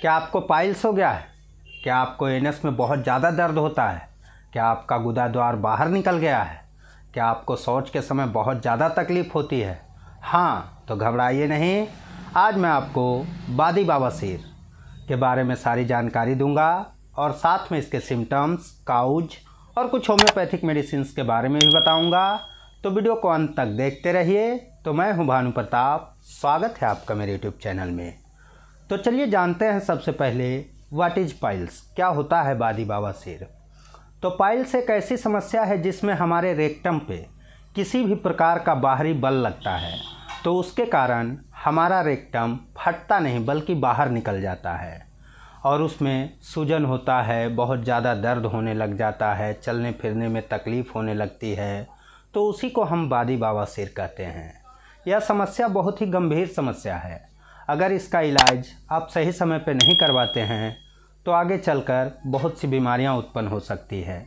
क्या आपको पाइल्स हो गया है? क्या आपको एनस में बहुत ज़्यादा दर्द होता है? क्या आपका गुदा द्वार बाहर निकल गया है? क्या आपको शौच के समय बहुत ज़्यादा तकलीफ़ होती है? हाँ, तो घबराइए नहीं। आज मैं आपको बादी बवासीर के बारे में सारी जानकारी दूंगा और साथ में इसके सिम्टम्स, काउज और कुछ होम्योपैथिक मेडिसिन के बारे में भी बताऊंगा। तो वीडियो को अंत तक देखते रहिए। तो मैं हूं भानु प्रताप, स्वागत है आपका मेरे यूट्यूब चैनल में। तो चलिए जानते हैं सबसे पहले व्हाट इज पाइल्स, क्या होता है बादी बवासीर। तो पाइल्स एक ऐसी समस्या है जिसमें हमारे रेक्टम पे किसी भी प्रकार का बाहरी बल लगता है तो उसके कारण हमारा रेक्टम फटता नहीं बल्कि बाहर निकल जाता है और उसमें सूजन होता है, बहुत ज़्यादा दर्द होने लग जाता है, चलने फिरने में तकलीफ़ होने लगती है। तो उसी को हम बादी बवासीर कहते हैं। यह समस्या बहुत ही गंभीर समस्या है। अगर इसका इलाज आप सही समय पर नहीं करवाते हैं तो आगे चलकर बहुत सी बीमारियां उत्पन्न हो सकती है।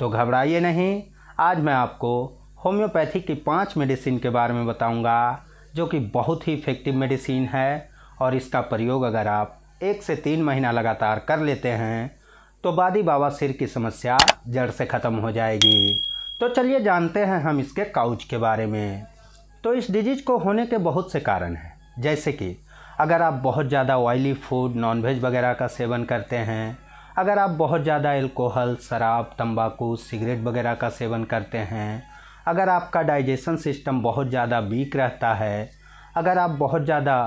तो घबराइए नहीं। आज मैं आपको होम्योपैथी की 5 मेडिसिन के बारे में बताऊंगा जो कि बहुत ही इफ़ेक्टिव मेडिसिन है और इसका प्रयोग अगर आप 1 से 3 महीना लगातार कर लेते हैं तो बादी बवासीर की समस्या जड़ से ख़त्म हो जाएगी। तो चलिए जानते हैं हम इसके काउज के बारे में। तो इस डिजीज़ को होने के बहुत से कारण हैं, जैसे कि अगर आप बहुत ज़्यादा ऑयली फूड, नॉनवेज वगैरह का सेवन करते हैं, अगर आप बहुत ज़्यादा एल्कोहल, शराब, तंबाकू, सिगरेट वगैरह का सेवन करते हैं, अगर आपका डाइजेशन सिस्टम बहुत ज़्यादा वीक रहता है, अगर आप बहुत ज़्यादा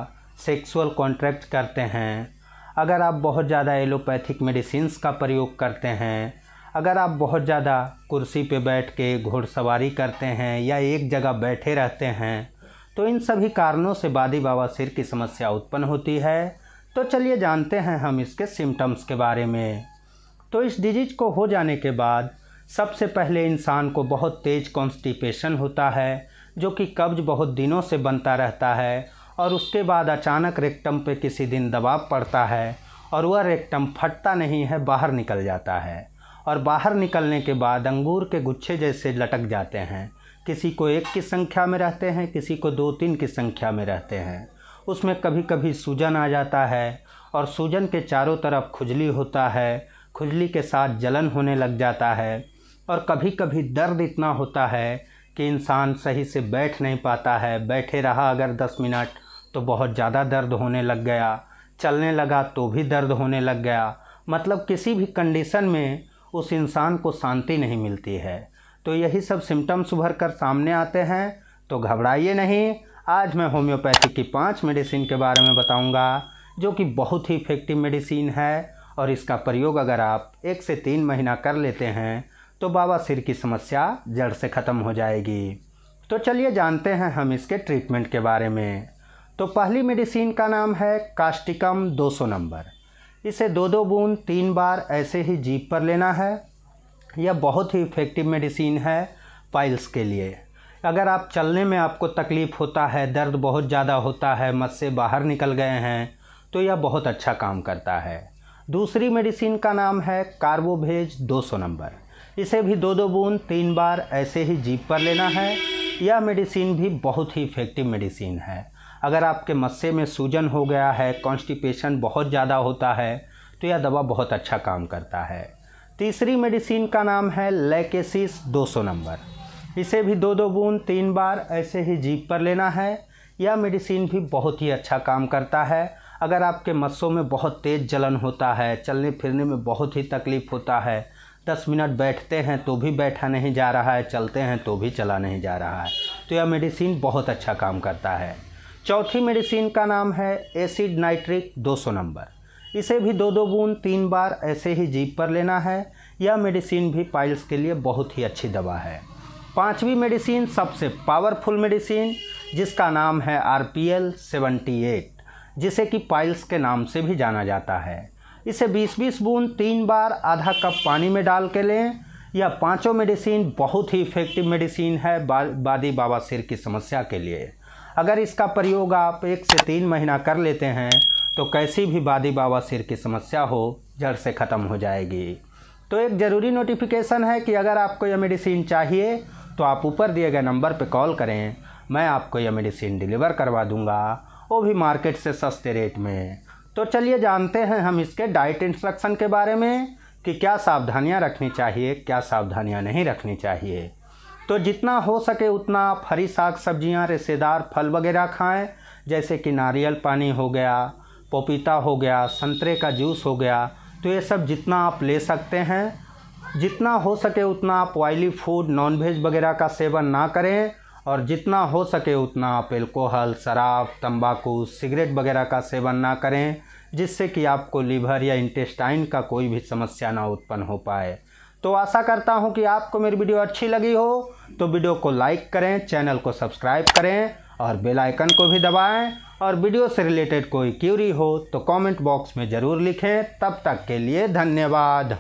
सेक्सुअल कॉन्ट्रैक्ट करते हैं, अगर आप बहुत ज़्यादा एलोपैथिक मेडिसिन्स का प्रयोग करते हैं, अगर आप बहुत ज़्यादा कुर्सी पे बैठ के घोड़सवारी करते हैं या एक जगह बैठे रहते हैं, तो इन सभी कारणों से बादी बवासीर की समस्या उत्पन्न होती है। तो चलिए जानते हैं हम इसके सिम्टम्स के बारे में। तो इस डिजीज़ को हो जाने के बाद सबसे पहले इंसान को बहुत तेज़ कॉन्स्टिपेशन होता है जो कि कब्ज बहुत दिनों से बनता रहता है और उसके बाद अचानक रेक्टम पे किसी दिन दबाव पड़ता है और वह रेक्टम फटता नहीं है, बाहर निकल जाता है और बाहर निकलने के बाद अंगूर के गुच्छे जैसे लटक जाते हैं। किसी को 1 की संख्या में रहते हैं, किसी को 2-3 की संख्या में रहते हैं। उसमें कभी कभी सूजन आ जाता है और सूजन के चारों तरफ खुजली होता है, खुजली के साथ जलन होने लग जाता है और कभी कभी दर्द इतना होता है कि इंसान सही से बैठ नहीं पाता है। बैठे रहा अगर 10 मिनट तो बहुत ज़्यादा दर्द होने लग गया, चलने लगा तो भी दर्द होने लग गया। मतलब किसी भी कंडीशन में उस इंसान को शांति नहीं मिलती है। तो यही सब सिम्टम्स उभर कर सामने आते हैं। तो घबराइए नहीं। आज मैं होम्योपैथी की 5 मेडिसिन के बारे में बताऊँगा जो कि बहुत ही इफ़ेक्टिव मेडिसिन है और इसका प्रयोग अगर आप 1 से 3 महीना कर लेते हैं तो बवासीर की समस्या जड़ से ख़त्म हो जाएगी। तो चलिए जानते हैं हम इसके ट्रीटमेंट के बारे में। तो पहली मेडिसिन का नाम है कास्टिकम 200 नंबर। इसे 2-2 बूंद 3 बार ऐसे ही जीभ पर लेना है। यह बहुत ही इफ़ेक्टिव मेडिसिन है पाइल्स के लिए। अगर आप चलने में आपको तकलीफ़ होता है, दर्द बहुत ज़्यादा होता है, मत से बाहर निकल गए हैं, तो यह बहुत अच्छा काम करता है। दूसरी मेडिसिन का नाम है कार्बो वेज 200 नंबर। इसे भी 2-2 बूंद 3 बार ऐसे ही जीभ पर लेना है। यह मेडिसिन भी बहुत ही इफ़ेक्टिव मेडिसिन है। अगर आपके मस्से में सूजन हो गया है, कॉन्स्टिपेशन बहुत ज़्यादा होता है, तो यह दवा बहुत अच्छा काम करता है। तीसरी मेडिसिन का नाम है लैकेसिस 200 नंबर। इसे भी 2-2 बूंद 3 बार ऐसे ही जीभ पर लेना है। यह मेडिसिन भी बहुत ही अच्छा काम करता है। अगर आपके मस्सों में बहुत तेज़ जलन होता है, चलने फिरने में बहुत ही तकलीफ़ होता है, 10 मिनट बैठते हैं तो भी बैठा नहीं जा रहा है, चलते हैं तो भी चला नहीं जा रहा है, तो यह मेडिसिन बहुत अच्छा काम करता है। चौथी मेडिसिन का नाम है एसिड नाइट्रिक 200 नंबर। इसे भी 2-2 बूंद 3 बार ऐसे ही जीभ पर लेना है। यह मेडिसिन भी पाइल्स के लिए बहुत ही अच्छी दवा है। पांचवी मेडिसिन, सबसे पावरफुल मेडिसिन, जिसका नाम है RPL 78, जिसे कि पाइल्स के नाम से भी जाना जाता है। इसे 20-20 बूंद 3 बार आधा कप पानी में डाल के लें। यह पांचों मेडिसिन बहुत ही इफ़ेक्टिव मेडिसिन है बादी बवासीर की समस्या के लिए। अगर इसका प्रयोग आप 1 से 3 महीना कर लेते हैं तो कैसी भी बादी बवासीर की समस्या हो, जड़ से ख़त्म हो जाएगी। तो एक ज़रूरी नोटिफिकेशन है कि अगर आपको यह मेडिसिन चाहिए तो आप ऊपर दिए गए नंबर पर कॉल करें। मैं आपको यह मेडिसिन डिलीवर करवा दूँगा, वो भी मार्केट से सस्ते रेट में। तो चलिए जानते हैं हम इसके डाइट इंस्ट्रक्शन के बारे में कि क्या सावधानियां रखनी चाहिए, क्या सावधानियां नहीं रखनी चाहिए। तो जितना हो सके उतना आप हरी साग सब्जियां, रेशेदार फल वगैरह खाएं, जैसे कि नारियल पानी हो गया, पपीता हो गया, संतरे का जूस हो गया। तो ये सब जितना आप ले सकते हैं, जितना हो सके उतना आप ऑयली फूड, नॉनवेज वगैरह का सेवन ना करें, और जितना हो सके उतना आप एल्कोहल, शराब, तंबाकू, सिगरेट वगैरह का सेवन ना करें, जिससे कि आपको लीवर या इंटेस्टाइन का कोई भी समस्या ना उत्पन्न हो पाए। तो आशा करता हूं कि आपको मेरी वीडियो अच्छी लगी हो। तो वीडियो को लाइक करें, चैनल को सब्सक्राइब करें और बेल आइकन को भी दबाएं, और वीडियो से रिलेटेड कोई क्यूरी हो तो कमेंट बॉक्स में ज़रूर लिखें। तब तक के लिए धन्यवाद।